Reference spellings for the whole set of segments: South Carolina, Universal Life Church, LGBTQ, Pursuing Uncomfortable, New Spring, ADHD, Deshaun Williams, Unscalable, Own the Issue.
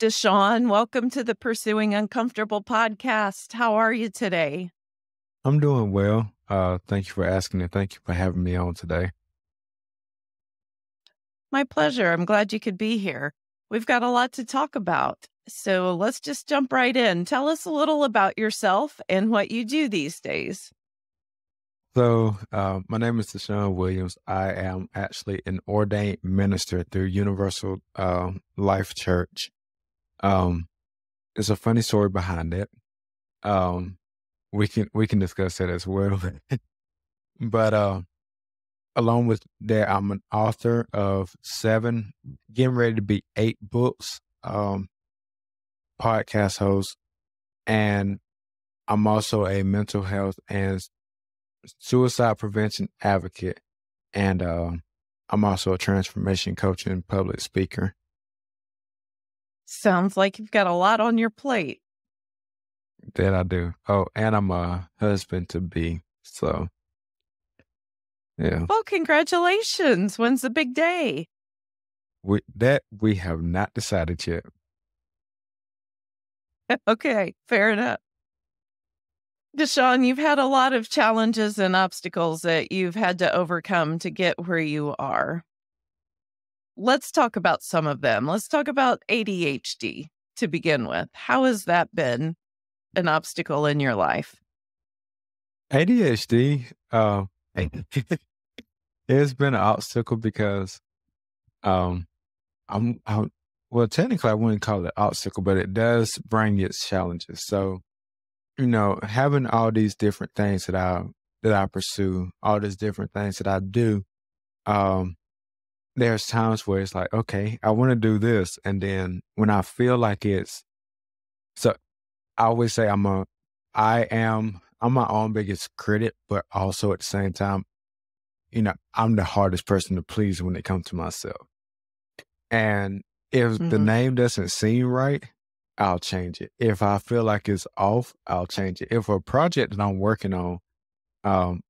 Deshaun, welcome to the Pursuing Uncomfortable podcast. How are you today? I'm doing well. Thank you for asking and thank you for having me on today. My pleasure. I'm glad you could be here. We've got a lot to talk about, so let's just jump right in. Tell us a little about yourself and what you do these days. So my name is Deshaun Williams. I am actually an ordained minister through Universal Life Church. It's a funny story behind it. We can discuss it as well. But, along with that, I'm an author of 7, getting ready to be 8 books, podcast host. And I'm also a mental health and suicide prevention advocate. And, I'm also a transformation coach and public speaker. Sounds like you've got a lot on your plate. That I do. Oh, and I'm a husband-to-be, so, yeah. Well, congratulations. When's the big day? We have not decided yet. Okay, fair enough. Deshaun, you've had a lot of challenges and obstacles that you've had to overcome to get where you are. Let's talk about some of them. Let's talk about ADHD to begin with. How has that been an obstacle in your life? ADHD, it's been an obstacle because well, technically I wouldn't call it an obstacle, but it does bring its challenges. So, you know, having all these different things that I pursue, all these different things that I do, there's times where it's like, okay, I want to do this. And then when I feel like so I always say I'm my own biggest critic, but also at the same time, you know, I'm the hardest person to please when it comes to myself. And if the name doesn't seem right, I'll change it. If I feel like it's off, I'll change it. If a project that I'm working on,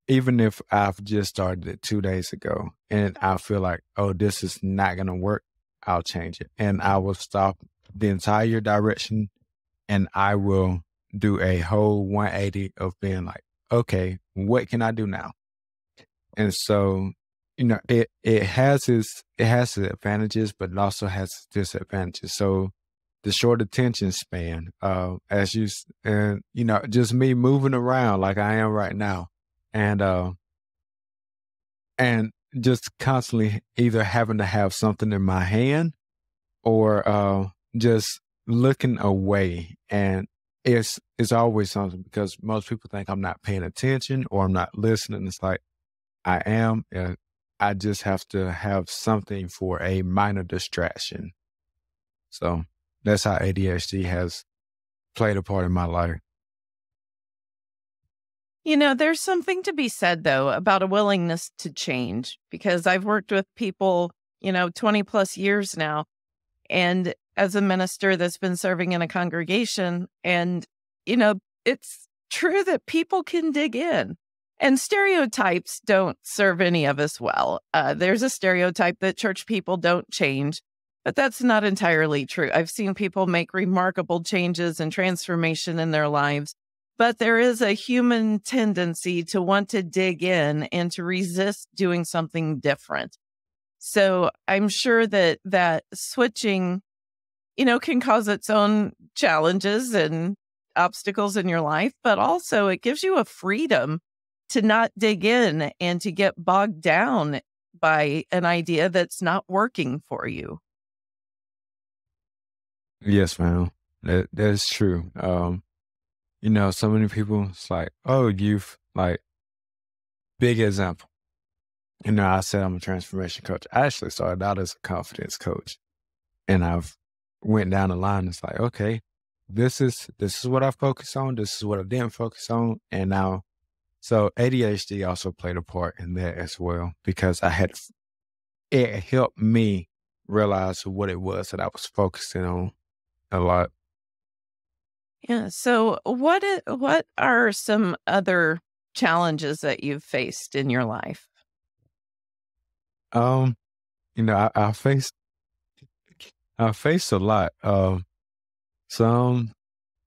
even if I've just started it 2 days ago and I feel like, oh, this is not going to work, I'll change it. And I will stop the entire direction and I will do a whole 180 of being like, okay, what can I do now? And so, you know, it has its advantages, but it also has its disadvantages. So the short attention span, you know, just me moving around like I am right now. And just constantly either having to have something in my hand or just looking away. And it's always something because most people think I'm not paying attention or I'm not listening. It's like I am. I just have to have something for a minor distraction. So that's how ADHD has played a part in my life. You know, there's something to be said, though, about a willingness to change, because I've worked with people, you know, 20 plus years now. And as a minister that's been serving in a congregation, and, you know, it's true that people can dig in and stereotypes don't serve any of us well. There's a stereotype that church people don't change, but that's not entirely true. I've seen people make remarkable changes and transformation in their lives. But there is a human tendency to want to dig in and to resist doing something different. So I'm sure that switching, you know, can cause its own challenges and obstacles in your life, but also it gives you a freedom to not dig in and to get bogged down by an idea that's not working for you. Yes, ma'am. That's true. You know, so many people, it's like, oh, you've like, big example. You know, I said I'm a transformation coach. I actually started out as a confidence coach. And I've went down the line. It's like, okay, this is what I focus on. This is what I didn't focus on. And now So ADHD also played a part in that as well, because it helped me realize what it was that I was focusing on a lot. Yeah. So what are some other challenges that you've faced in your life? I faced a lot. Some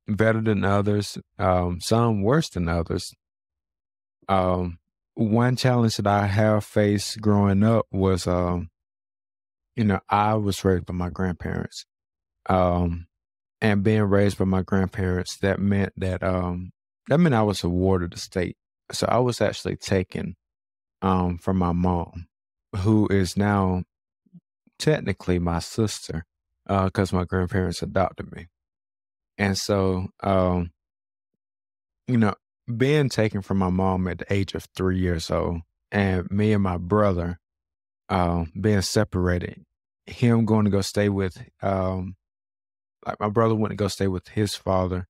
better than others, some worse than others. One challenge that I have faced growing up was, I was raised by my grandparents, and being raised by my grandparents, that meant I was a ward of the state. So I was actually taken, from my mom, who is now technically my sister, cause my grandparents adopted me. And so, being taken from my mom at the age of 3 years old, and me and my brother, being separated, him going to go stay with, my brother went to go stay with his father.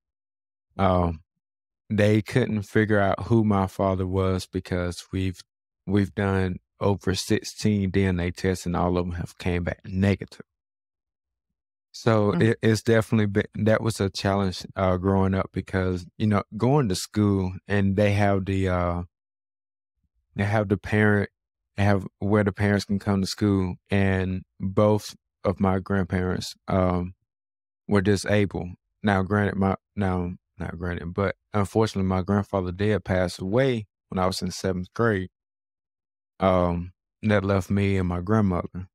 They couldn't figure out who my father was, because we've done over 16 DNA tests and all of them have came back negative. So it's definitely been, that was a challenge growing up, because, going to school and they have where the parents can come to school, and both of my grandparents were disabled. But unfortunately my grandfather did pass away when I was in 7th grade. That left me and my grandmother.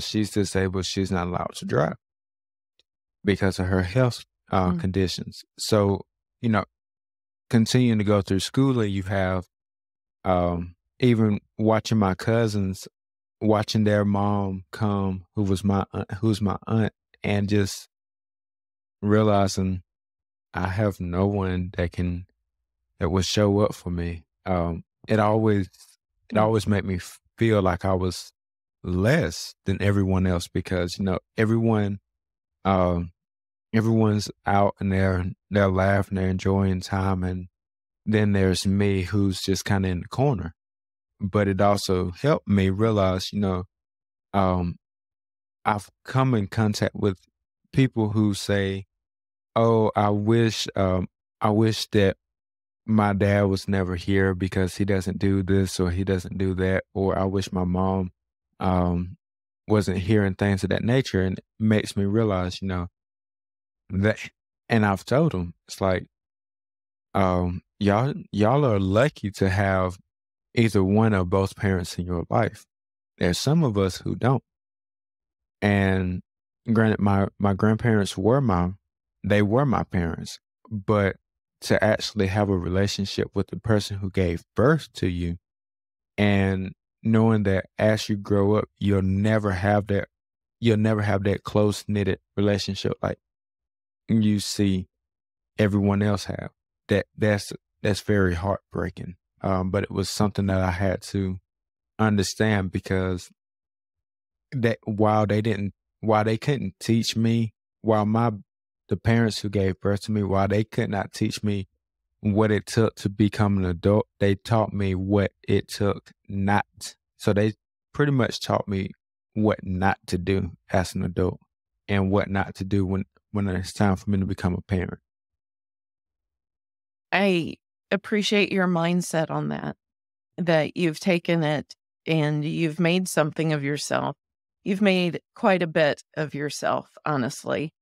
She's disabled. She's not allowed to drive because of her health conditions. So, continuing to go through school, and you have, even watching my cousins, watching their mom come, who's my aunt, and just realizing I have no one that will show up for me. It always made me feel like I was less than everyone else, because, everyone's out and they're laughing, they're enjoying time. And then there's me, who's just kind of in the corner. But it also helped me realize, I've come in contact with people who say, oh, I wish that my dad was never here because he doesn't do this or he doesn't do that. Or I wish my mom, wasn't hearing things of that nature. And it makes me realize, that, and I've told them, it's like, y'all are lucky to have either one or both parents in your life. There's some of us who don't. And granted, my grandparents were my parents, but to actually have a relationship with the person who gave birth to you, and knowing that as you grow up, you'll never have that close knitted relationship like you see everyone else have. That's very heartbreaking. But it was something that I had to understand, because that while they couldn't teach me, while the parents who gave birth to me, while they could not teach me what it took to become an adult, they taught me what it took not. So they pretty much taught me what not to do as an adult, and what not to do when it's time for me to become a parent. I appreciate your mindset on that you've taken it and you've made something of yourself. You've made quite a bit of yourself, honestly.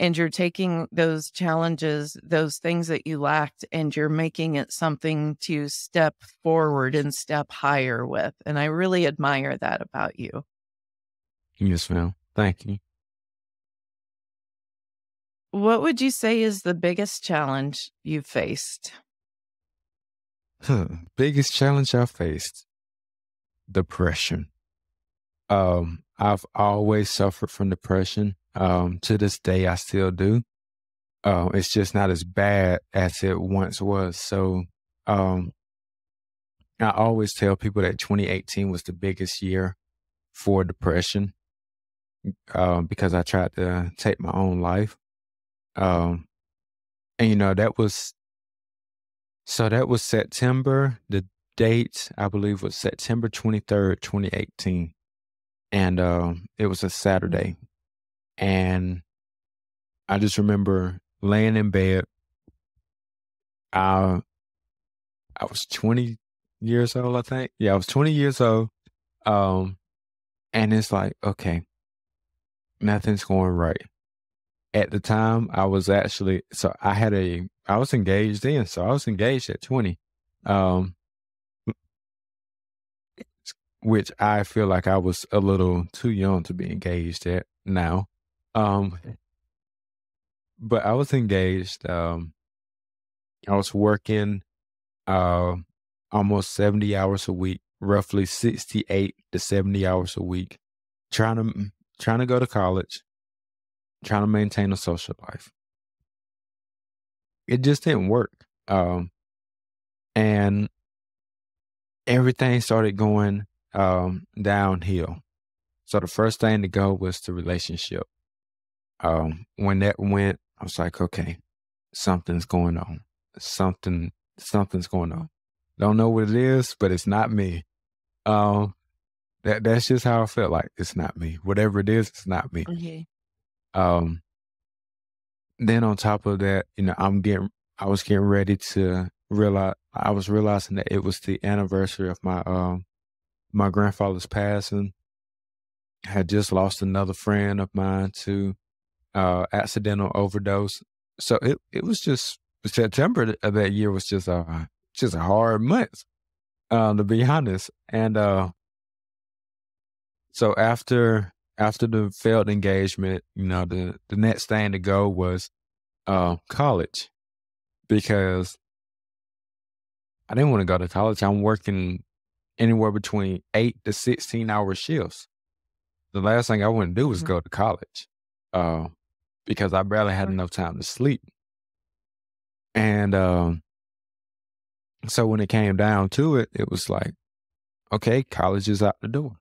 And you're taking those challenges, those things that you lacked, and you're making it something to step forward and step higher with. And I really admire that about you. Yes, ma'am. Thank you. What would you say is the biggest challenge you've faced? Biggest challenge I faced? Depression. I've always suffered from depression. To this day, I still do. It's just not as bad as it once was. So, I always tell people that 2018 was the biggest year for depression, because I tried to take my own life. That was So that was September. The date, I believe, was September 23rd, 2018. And it was a Saturday. And I just remember laying in bed. I was 20 years old, I think. Yeah, I was 20 years old. And it's like, okay, nothing's going right. At the time, I was actually, so I was engaged then. So I was engaged at 20, which I feel like I was a little too young to be engaged at now. But I was engaged. I was working almost 70 hours a week, roughly 68 to 70 hours a week, trying to go to college, trying to maintain a social life. It just didn't work. And everything started going downhill. So the first thing to go was the relationship. When that went, I was like, okay, something's going on. Something's going on. Don't know what it is, but it's not me. That's just how I felt, like it's not me. Whatever it is, it's not me. Okay. Then on top of that, you know, I was getting ready to realize, I was realizing that it was the anniversary of my my grandfather's passing. I had just lost another friend of mine to accidental overdose. So it was just, September of that year was just a hard month, to be honest. And so after the failed engagement, you know, the next thing to go was college, because I didn't want to go to college. I'm working anywhere between 8 to 16-hour shifts. The last thing I wanted to do was go to college because I barely had enough time to sleep. And so when it came down to it, it was like, okay, college is out the door.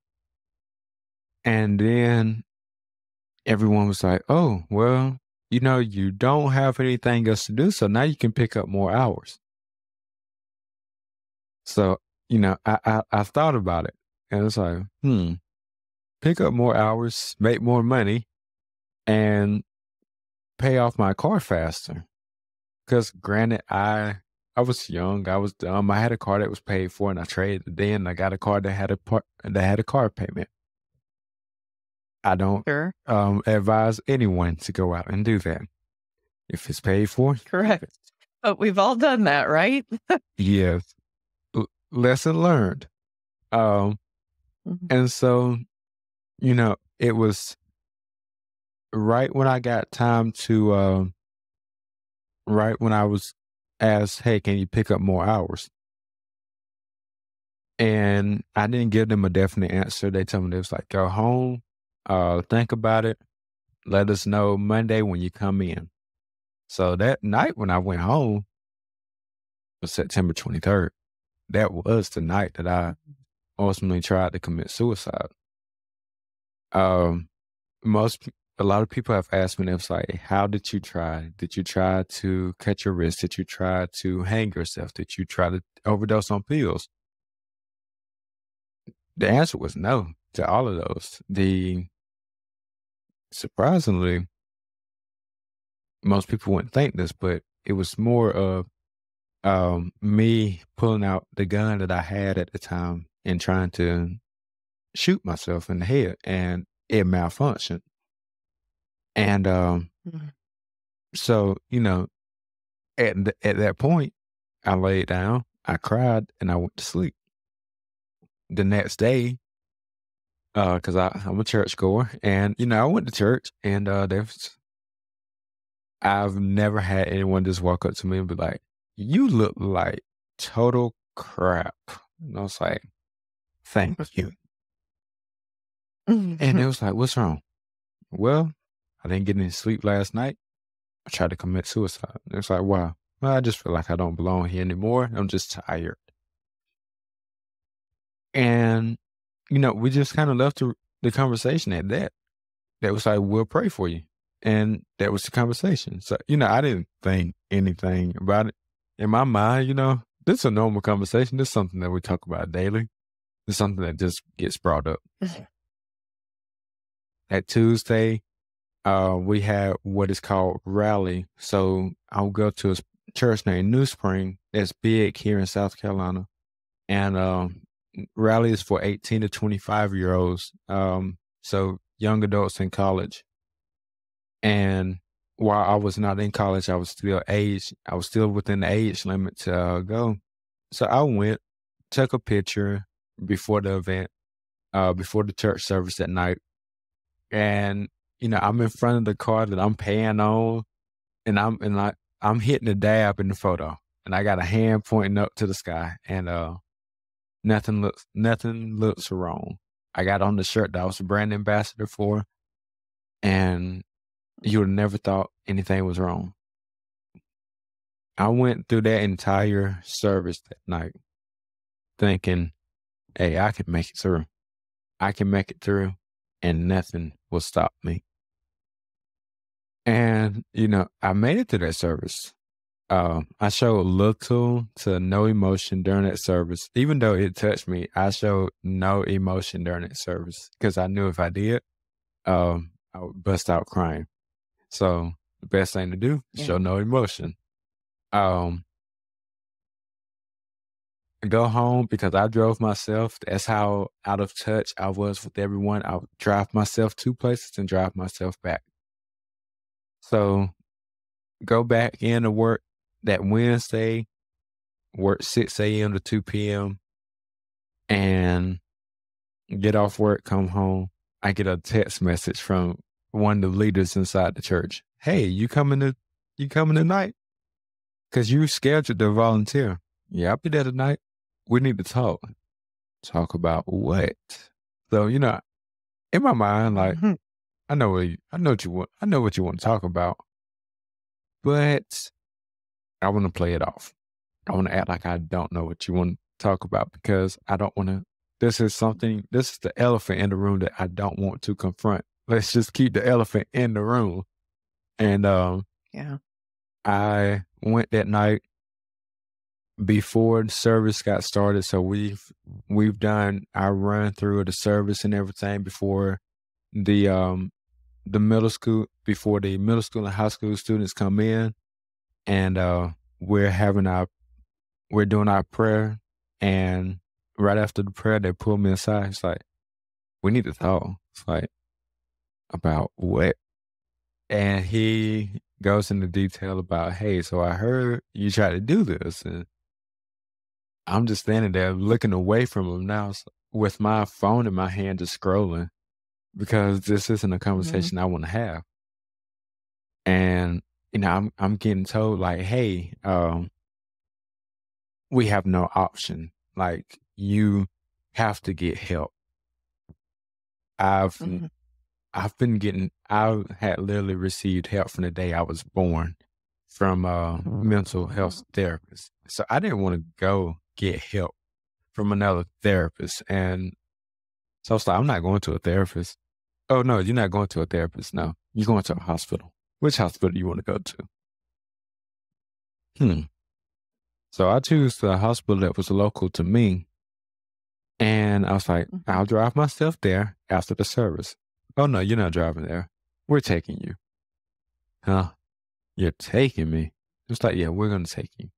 And then everyone was like, oh, well, you know, you don't have anything else to do, so now you can pick up more hours. So, you know, I thought about it, and it's like, pick up more hours, make more money, and pay off my car faster. Because granted, I was young, I was dumb. I had a car that was paid for, and I traded it in. I got a car that had a car payment. I don't advise anyone to go out and do that. If it's paid for. Correct. But we've all done that, right? Yes. Lesson learned. And so, you know, it was right when I got time to, right when I was asked, hey, can you pick up more hours? And I didn't give them a definite answer. They told me, they was like, go home. Think about it. Let us know Monday when you come in. So that night when I went home, it was September 23rd. That was the night that I ultimately tried to commit suicide. A lot of people have asked me, they was like, how did you try? Did you try to cut your wrist? Did you try to hang yourself? Did you try to overdose on pills? The answer was no to all of those. Surprisingly, most people wouldn't think this, but it was more of me pulling out the gun that I had at the time and trying to shoot myself in the head, and it malfunctioned. And so, you know, at that point, I laid down, I cried, and I went to sleep. The next day, because I'm a churchgoer, and, you know, I went to church, and I've never had anyone just walk up to me and be like, you look like total crap. And I was like, thank you. And it was like, what's wrong? Well, I didn't get any sleep last night. I tried to commit suicide. And it's like, wow. Well, I just feel like I don't belong here anymore. I'm just tired. And, you know, we just kind of left the conversation at that. That was like, we'll pray for you. And that was the conversation. So, you know, I didn't think anything about it. in my mind, you know, this is a normal conversation. This is something that we talk about daily. This is something that just gets brought up. At Tuesday, we had what is called rally. So I'll go to a church named New Spring that's big here in South Carolina. And rally is for 18 to 25-year-olds. So young adults in college. And while I was not in college, I was still aged. I was still within the age limit to go. So I went, took a picture before the event, before the church service that night. And, you know, I'm in front of the car that I'm paying on, and I'm hitting the dab in the photo, and I got a hand pointing up to the sky, and nothing looks wrong. I got on the shirt that I was a brand ambassador for, and you would have never thought anything was wrong. I went through that entire service that night thinking, hey, I can make it through. I can make it through, and nothing will stop me. And, you know, I made it to that service. I showed little to no emotion during that service. Even though it touched me, I showed no emotion during that service because I knew if I did, I would bust out crying. So the best thing to do is show no emotion. Go home, because I drove myself. That's how out of touch I was with everyone. I would drive myself two places and drive myself back. So go back in to work that Wednesday, work 6 a.m. to 2 p.m. and get off work, come home. I get a text message from one of the leaders inside the church. Hey, you coming tonight? Because you scheduled to volunteer. Yeah, I'll be there tonight. We need to talk. Talk about what? So, you know, in my mind, like, I know what you want to talk about, but I want to play it off. I want to act like I don't know what you want to talk about, because I don't want to. This is the elephant in the room that I don't want to confront. Let's just keep the elephant in the room. And I went that night before the service got started. So we've done our run through of the service and everything before the middle school, before the middle school and high school students come in. And we're doing our prayer, and right after the prayer, they pulled me aside. It's like, we need to talk. It's like, about what? And he goes into detail about, hey, so I heard you try to do this. And I'm just standing there looking away from him now with my phone in my hand, just scrolling, because this isn't a conversation I want to have. And, you know, I'm getting told, like, hey, we have no option. Like, you have to get help. I had literally received help from the day I was born from a mental health therapist. So I didn't want to go get help from another therapist. And so I was like, I'm not going to a therapist. Oh, no, you're not going to a therapist. No, you're going to a hospital. Which hospital do you want to go to? So I choose the hospital that was local to me. And I was like, I'll drive myself there after the service. Oh, no, you're not driving there. We're taking you. Huh? You're taking me? It's like, yeah, we're going to take you.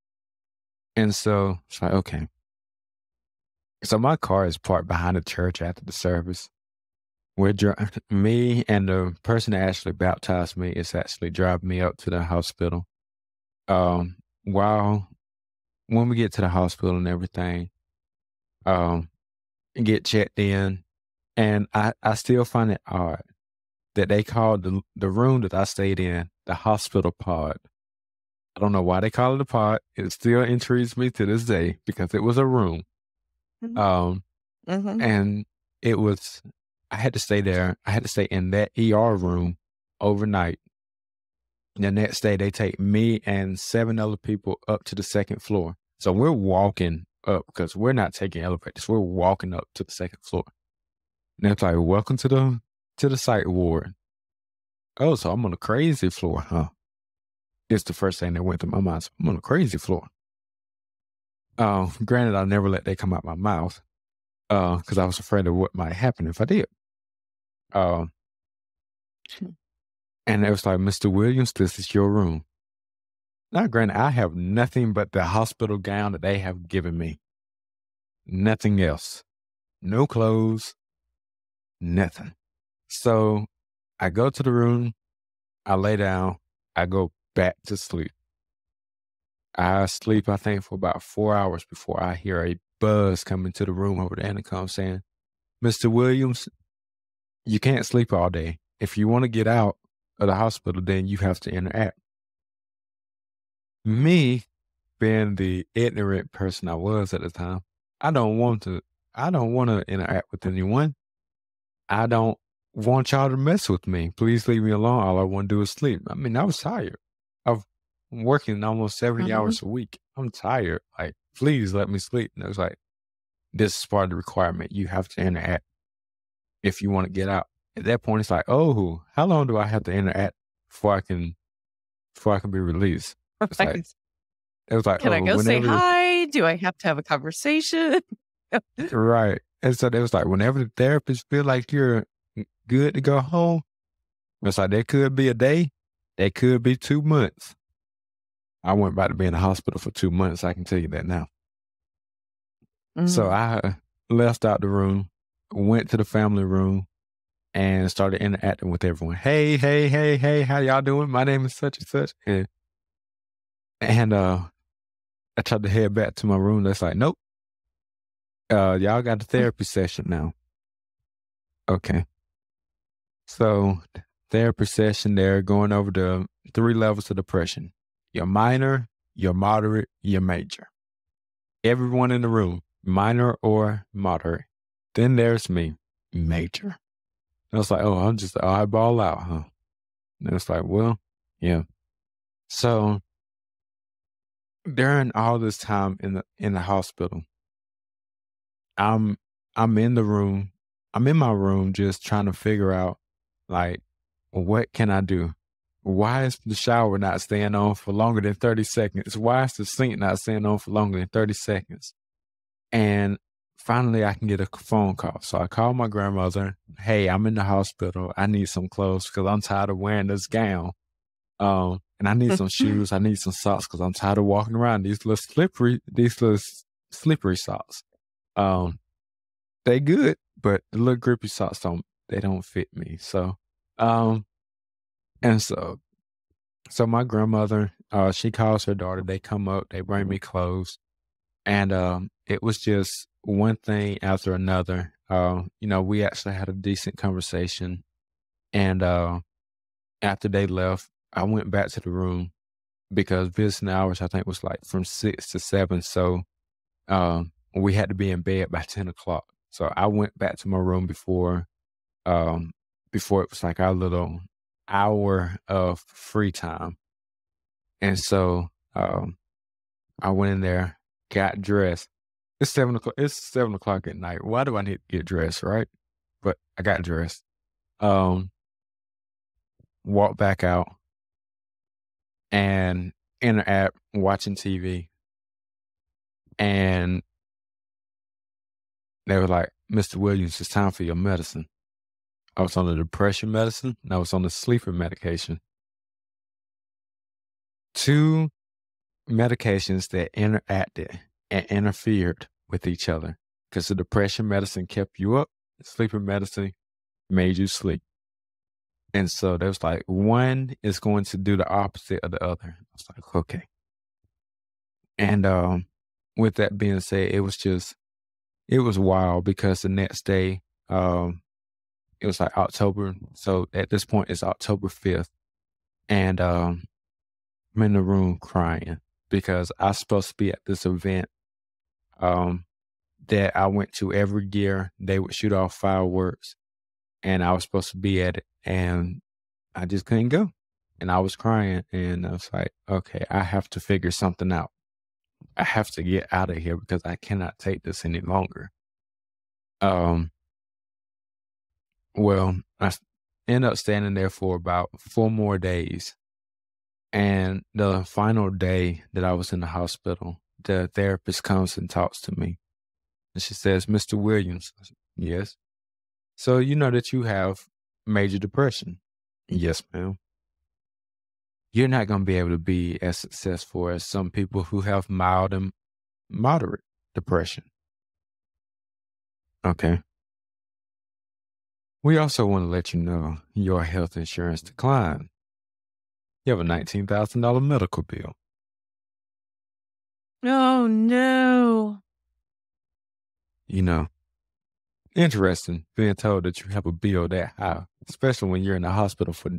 And so it's like, okay. So my car is parked behind the church after the service. Me and the person that actually baptized me is actually driving me up to the hospital. When we get to the hospital and everything, get checked in. And I still find it odd that they called the room that I stayed in the hospital pod. I don't know why they call it a pod. It still intrigues me to this day, because it was a room. And I had to stay there. I had to stay in that ER room overnight. The next day, they take me and 7 other people up to the second floor. So we're walking up, because we're not taking elevators. We're walking up to the second floor. And it's like, welcome to the psych ward. Oh, so I'm on the crazy floor, huh? It's the first thing that went through my mind. So I'm on the crazy floor. Granted, I never let that come out my mouth because I was afraid of what might happen if I did. And it was like, Mr. Williams, this is your room. Now, granted, I have nothing but the hospital gown that they have given me. Nothing else. No clothes. Nothing. So I go to the room. I lay down. I go back to sleep. I sleep, I think, for about 4 hours before I hear a buzz come into the room over the intercom saying, Mr. Williams, you can't sleep all day. If you want to get out of the hospital, then you have to interact. Me, being the ignorant person I was at the time, I don't want to interact with anyone. I don't want y'all to mess with me. Please leave me alone. All I want to do is sleep. I mean, I was tired. I'm working almost 70 hours a week. I'm tired. Like, please let me sleep. And I was like, this is part of the requirement. You have to interact if you want to get out. At that point, it's like, oh, how long do I have to interact before I can be released? It was like, can I go say hi? Do I have to have a conversation? Right. And so they was like, whenever the therapist feel like you're good to go home, it's like, there could be a day, there could be 2 months. I went about to be in the hospital for 2 months. I can tell you that now. Mm-hmm. So I left out the room, went to the family room, and started interacting with everyone. Hey, how y'all doing? My name is such and such. And I tried to head back to my room. That's like, nope. Y'all got the therapy session now. Okay. So therapy session, they're going over the 3 levels of depression. Your minor, your moderate, your major. Everyone in the room, minor or moderate. Then there's me, major. And I was like, oh, I'm just an eyeball out, huh? And it's like, well, yeah. So during all this time in the hospital, I'm in the room. I'm in my room just trying to figure out, like, what can I do? Why is the shower not staying on for longer than 30 seconds? Why is the sink not staying on for longer than 30 seconds? And finally, I can get a phone call. So I call my grandmother. Hey, I'm in the hospital. I need some clothes because I'm tired of wearing this gown. And I need some shoes. I need some socks because I'm tired of walking around these little slippery socks. They good, but the little grippy socks don't fit me. So, And so my grandmother, she calls her daughter. They come up, they bring me clothes. And it was just one thing after another. We actually had a decent conversation. And after they left, I went back to the room because business hours, I think, was like from 6 to 7. So we had to be in bed by 10 o'clock. So I went back to my room before it was like our little hour of free time. And so I went in there, got dressed. It's 7 o'clock at night. Why do I need to get dressed, right? But I got dressed. Walked back out and interact, watching TV. And they were like, Mr. Williams, it's time for your medicine. I was on the depression medicine, and I was on the sleeper medication. 2 medications that interacted and interfered with each other because the depression medicine kept you up. Sleeper medicine made you sleep. And so there was like, one is going to do the opposite of the other. I was like, okay. And with that being said, it was wild because the next day, it was like October. So at this point, it's October 5th. And I'm in the room crying because I was supposed to be at this event that I went to every year. They would shoot off fireworks and I was supposed to be at it. And I just couldn't go. And I was crying and I was like, okay, I have to figure something out. I have to get out of here because I cannot take this any longer. Well, I ended up standing there for about 4 more days. And the final day that I was in the hospital, the therapist comes and talks to me. And she says, Mr. Williams, I said, yes. So you know that you have major depression. Yes, ma'am. You're not going to be able to be as successful as some people who have mild and moderate depression. Okay. We also want to let you know your health insurance declined. You have a $19,000 medical bill. Oh, no. You know, interesting being told that you have a bill that high, especially when you're in the hospital for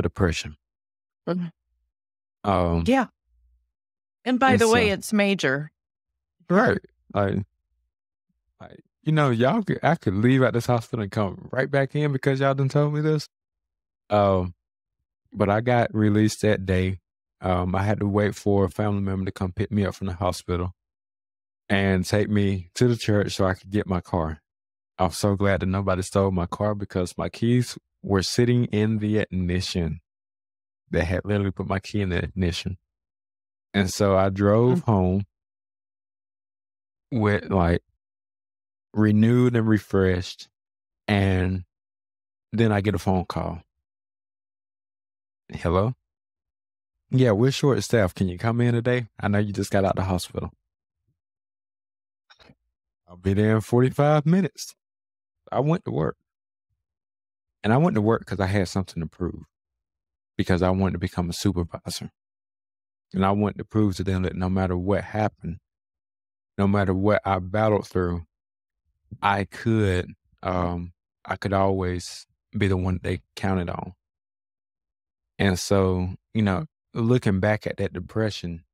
depression. Yeah. And by the way, it's major. Right. Like, you know, I could leave out this hospital and come right back in because y'all done told me this. But I got released that day. I had to wait for a family member to come pick me up from the hospital and take me to the church so I could get my car. I'm so glad that nobody stole my car because my keys were sitting in the ignition. They had literally put my key in the ignition. And so I drove home with like renewed and refreshed. And then I get a phone call. Hello? Yeah, we're short staffed. Can you come in today? I know you just got out of the hospital. I'll be there in 45 minutes. I went to work. And I went to work because I had something to prove. Because I wanted to become a supervisor. And I wanted to prove to them that no matter what happened, no matter what I battled through, I could always be the one they counted on. And so, you know, looking back at that depression,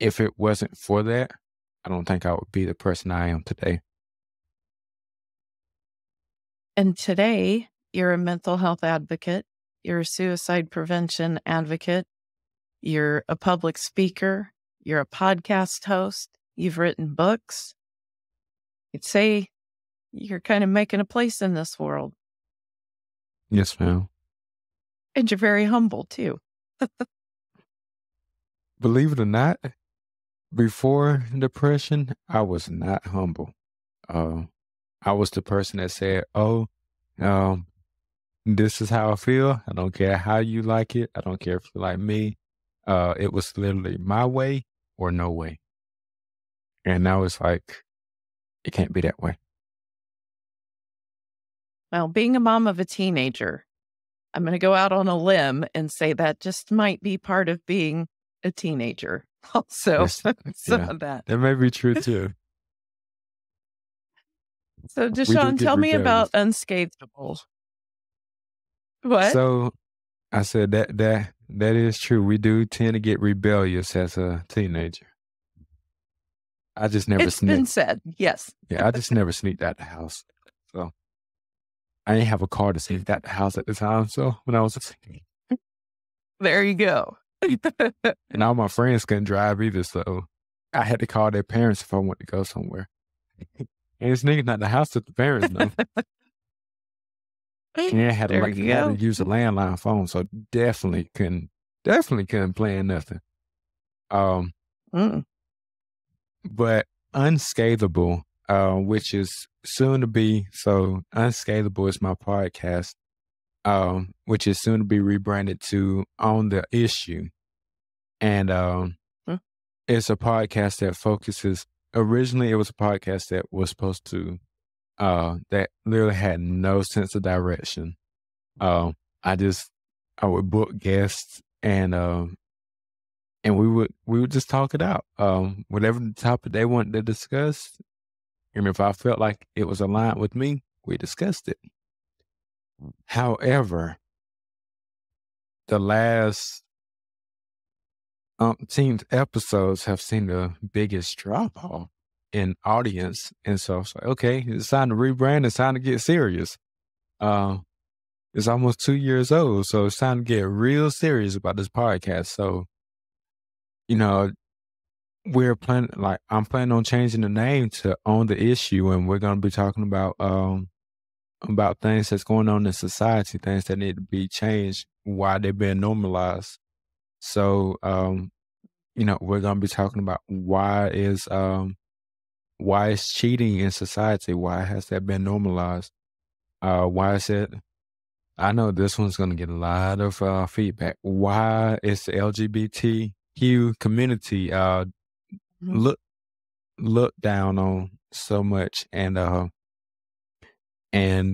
if it wasn't for that, I don't think I would be the person I am today. And today, you're a mental health advocate, you're a suicide prevention advocate, you're a public speaker, you're a podcast host, you've written books. You'd say you're kind of making a place in this world. Yes, ma'am. And you're very humble, too. Believe it or not, before depression, I was not humble. I was the person that said, this is how I feel. I don't care how you like it. I don't care if you like me. It was literally my way or no way. And now it's like, it can't be that way. Well, being a mom of a teenager, I'm going to go out on a limb and say that just might be part of being a teenager. Also, of that. That may be true too. So, Deshaun, tell me about Unscalable. What? So, I said that is true. We do tend to get rebellious as a teenager. I just never. It's been said, yes. Yeah, I just never sneaked out the house. So. I didn't have a car to save that house at the time. So when I was a there you go. And all my friends couldn't drive either. So I had to call their parents if I wanted to go somewhere. And this nigga not in the house with the parents, though. And I had to, use a landline phone. So definitely couldn't plan nothing. But Unscalable, which is soon to be, so Unscalable is my podcast, which is soon to be rebranded to Own the Issue. And it's a podcast that focuses, originally it was a podcast that was supposed to, that literally had no sense of direction. I would book guests and we would just talk it out. Whatever the topic they wanted to discuss, and if I felt like it was aligned with me, we discussed it. However, the last umpteenth episodes have seen the biggest drop off in audience. And so it's like, okay, it's time to rebrand. It's time to get serious. It's almost 2 years old. So it's time to get real serious about this podcast. So, you know, I'm planning on changing the name to Own the Issue, and we're going to be talking about things that's going on in society, things that need to be changed, why they're being normalized. So you know, we're going to be talking about why is cheating in society? Why has that been normalized? Why is it? I know this one's going to get a lot of feedback. Why is the LGBTQ community looked down on so much? And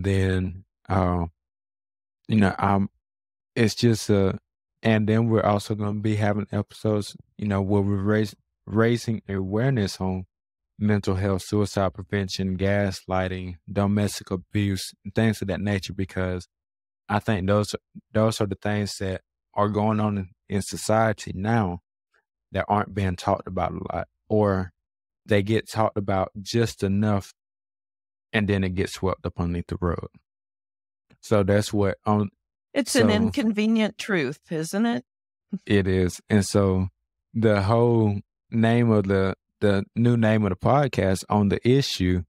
then you know, it's just and then we're also going to be having episodes, you know, where we're raising awareness on mental health, suicide prevention, gaslighting, domestic abuse, and things of that nature, because I think those are the things that are going on in society now that aren't being talked about a lot, or they get talked about just enough and then it gets swept up underneath the rug. So that's what an inconvenient truth, isn't it? It is. And so the whole name of the new name of the podcast, On the Issue,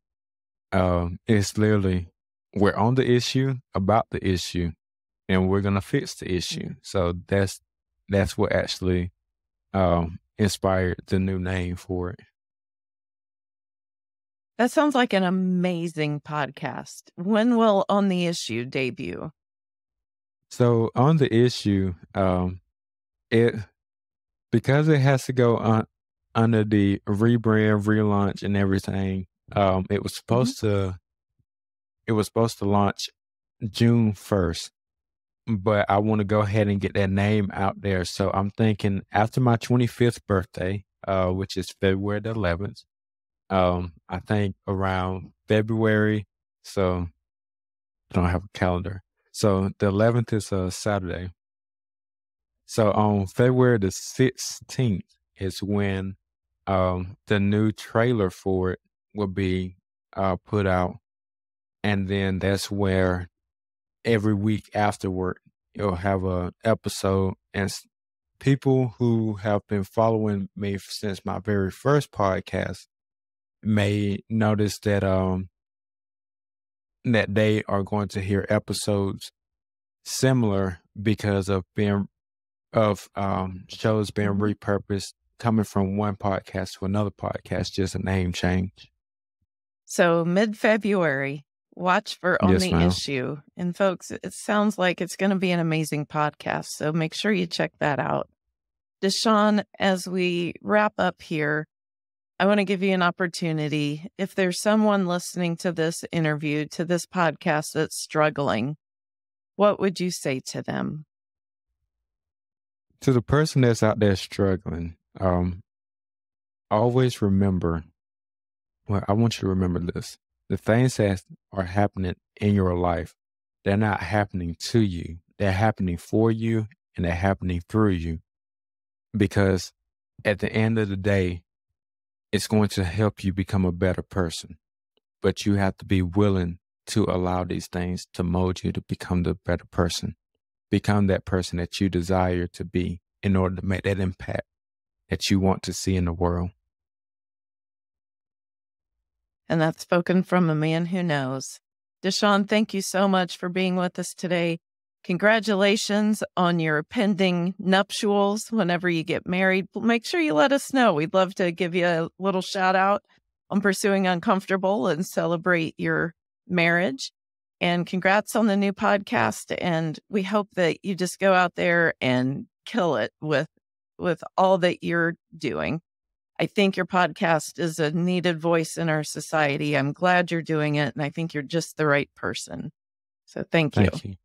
is literally, we're on the issue, about the issue, and we're going to fix the issue. So that's what actually inspired the new name for it. That sounds like an amazing podcast. When will On the Issue debut? So On the Issue, because it has to go on under the rebrand, relaunch, and everything. It was supposed to launch June 1st, but I want to go ahead and get that name out there. So I'm thinking after my 25th birthday, which is February the 11th. I think around February. So I don't have a calendar. So the 11th is a Saturday. So on February the 16th is when the new trailer for it will be put out. And then that's where every week afterward, you'll have an episode. And people who have been following me since my very first podcast may notice that that they are going to hear episodes similar because of shows being repurposed, coming from one podcast to another podcast, just a name change. So mid-February, watch for On the Issue. And folks, it sounds like it's going to be an amazing podcast, so make sure you check that out. Deshaun, as we wrap up here, I want to give you an opportunity. If there's someone listening to this interview, to this podcast that's struggling, what would you say to them? To the person that's out there struggling, always remember, well, I want you to remember this. The things that are happening in your life, they're not happening to you. They're happening for you, and they're happening through you. Because at the end of the day, it's going to help you become a better person, but you have to be willing to allow these things to mold you to become the better person, become that person that you desire to be in order to make that impact that you want to see in the world. And that's spoken from a man who knows. Deshaun, thank you so much for being with us today. Congratulations on your pending nuptials. Whenever you get married, make sure you let us know. We'd love to give you a little shout out on Pursuing Uncomfortable and celebrate your marriage. And congrats on the new podcast. And we hope that you just go out there and kill it with all that you're doing. I think your podcast is a needed voice in our society. I'm glad you're doing it. And I think you're just the right person. So thank you.